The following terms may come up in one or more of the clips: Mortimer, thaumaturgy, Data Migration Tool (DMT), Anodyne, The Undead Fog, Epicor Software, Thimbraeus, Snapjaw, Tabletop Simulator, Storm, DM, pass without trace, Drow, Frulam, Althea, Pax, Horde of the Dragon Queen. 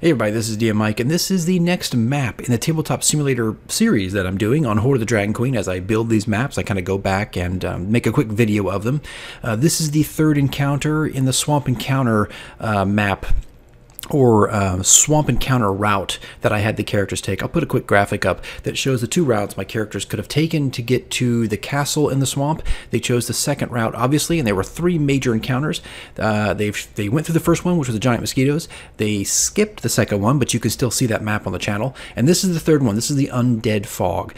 Hey everybody, this is DM Mike, and this is the next map in the Tabletop Simulator series that I'm doing on Horde of the Dragon Queen. As I build these maps, I kind of go back and make a quick video of them. This is the third encounter in the Swamp Encounter map, or Swamp Encounter route that I had the characters take. I'll put a quick graphic up that shows the two routes my characters could have taken to get to the castle in the swamp. They chose the second route, obviously, and there were three major encounters. They went through the first one, which was the giant mosquitoes. They skipped the second one, but you can still see that map on the channel. And this is the third one. This is the Undead Fog.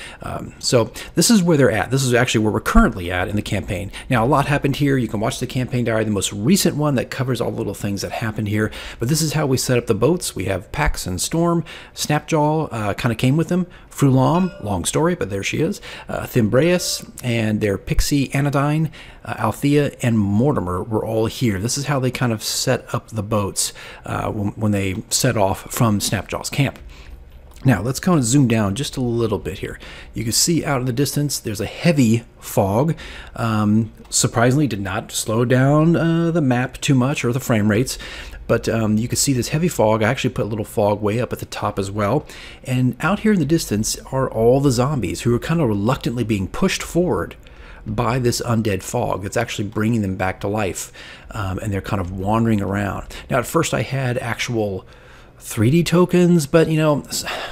So this is where they're at. This is actually where we're currently at in the campaign. Now, a lot happened here. You can watch the campaign diary, the most recent one that covers all the little things that happened here. But this is how we set up the boats. We have Pax and Storm. Snapjaw kind of came with them. Frulam, long story, but there she is. Thimbraeus and their pixie Anodyne, Althea, and Mortimer were all here. This is how they kind of set up the boats when they set off from Snapjaw's camp. Now, let's kind of zoom down just a little bit here. You can see out in the distance, there's a heavy fog. Surprisingly, did not slow down the map too much or the frame rates. But you can see this heavy fog. I actually put a little fog way up at the top as well. And out here in the distance are all the zombies who are kind of reluctantly being pushed forward by this undead fog that's actually bringing them back to life. And they're kind of wandering around. Now, at first I had actual 3D tokens, but you know,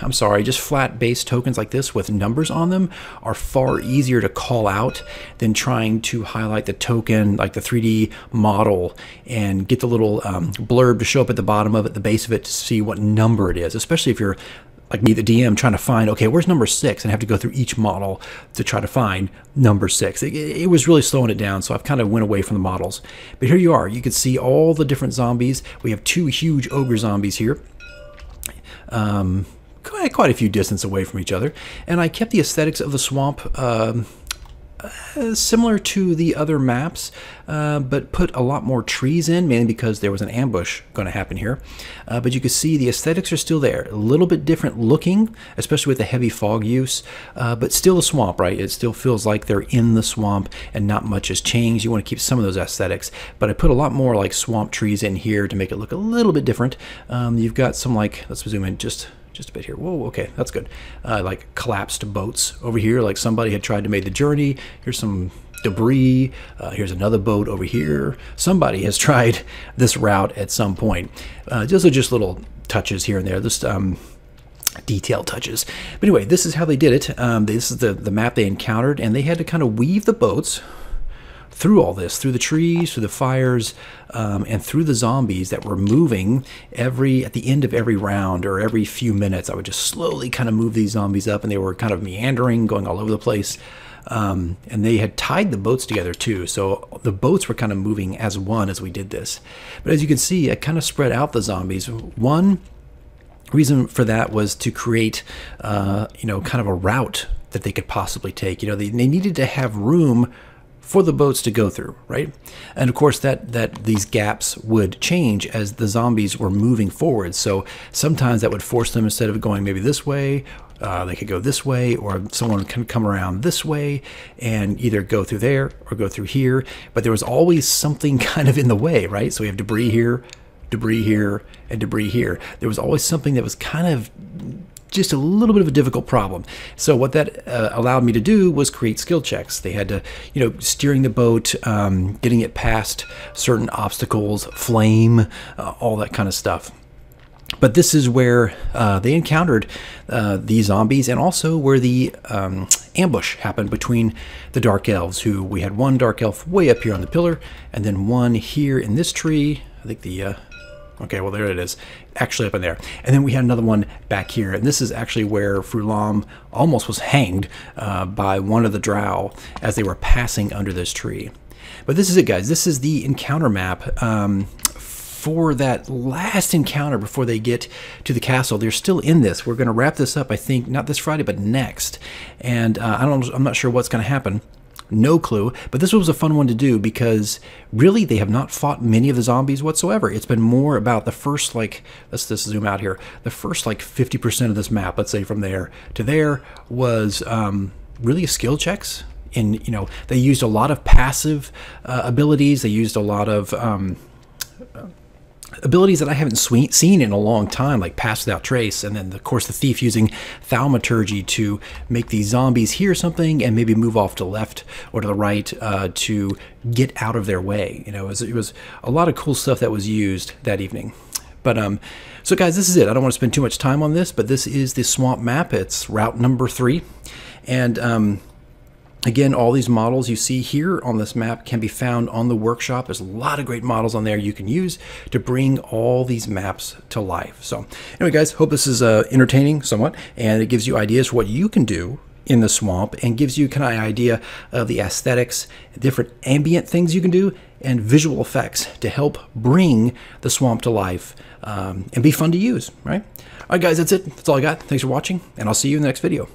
I'm sorry, just flat base tokens like this with numbers on them are far easier to call out than trying to highlight the token, like the 3D model, and get the little blurb to show up at the bottom of it, the base of it, to see what number it is, especially if you're like me, the DM, trying to find, okay, where's number 6? And I have to go through each model to try to find number 6. It was really slowing it down, so I've kind of went away from the models. But here you are. You can see all the different zombies. We have two huge ogre zombies here. Quite a few distance away from each other. And I kept the aesthetics of the swamp similar to the other maps, but put a lot more trees in, mainly because there was an ambush going to happen here. But you can see the aesthetics are still there. A little bit different looking, especially with the heavy fog use, but still a swamp, right? It still feels like they're in the swamp and not much has changed. You want to keep some of those aesthetics, but I put a lot more like swamp trees in here to make it look a little bit different. You've got some, like, let's zoom in just a bit here. Whoa, okay, that's good. Like collapsed boats over here, like somebody had tried to make the journey. Here's some debris. Here's another boat over here. Somebody has tried this route at some point. Those are just little touches here and there, just detail touches. But anyway, this is how they did it. This is the map they encountered, and they had to kind of weave the boats through all this, through the trees, through the fires, and through the zombies that were moving at the end of every round or every few minutes. I would just slowly kind of move these zombies up, and they were kind of meandering, going all over the place. And they had tied the boats together too, so the boats were kind of moving as one as we did this. But as you can see, I kind of spread out the zombies. One reason for that was to create, you know, kind of a route that they could possibly take. You know, they needed to have room for the boats to go through, right? And of course that these gaps would change as the zombies were moving forward. So sometimes that would force them, instead of going maybe this way, they could go this way, or someone can come around this way and either go through there or go through here. But there was always something kind of in the way, right? So we have debris here, and debris here. There was always something that was kind of just a little bit of a difficult problem. So what that allowed me to do was create skill checks. They had to, you know, steering the boat, getting it past certain obstacles, flame, all that kind of stuff. But this is where they encountered the zombies, and also where the ambush happened between the dark elves, who we had one dark elf way up here on the pillar, and then one here in this tree. I think the okay, well, there it is, actually up in there. And then we had another one back here, and this is actually where Frulam almost was hanged by one of the Drow as they were passing under this tree. But this is it, guys. This is the encounter map for that last encounter before they get to the castle. They're still in this. We're going to wrap this up, I think, not this Friday, but next. And I'm not sure what's going to happen. No clue, but this was a fun one to do, because really they have not fought many of the zombies whatsoever. It's been more about the first, like, let's just zoom out here. The first, like, 50% of this map, let's say from there to there, was really skill checks. And, you know, they used a lot of passive abilities. They used a lot of abilities that I haven't seen in a long time, like Pass Without Trace, and then, of course, the Thief using Thaumaturgy to make these zombies hear something and maybe move off to the left or to the right to get out of their way. You know, it was a lot of cool stuff that was used that evening. But, so guys, this is it. I don't want to spend too much time on this, but this is the swamp map. It's route number 3. And, again, all these models you see here on this map can be found on the workshop. There's a lot of great models on there you can use to bring all these maps to life. So anyway, guys, hope this is entertaining somewhat, and it gives you ideas for what you can do in the swamp and gives you kind of an idea of the aesthetics, different ambient things you can do, and visual effects to help bring the swamp to life and be fun to use, right? All right, guys, that's it. That's all I got. Thanks for watching, and I'll see you in the next video.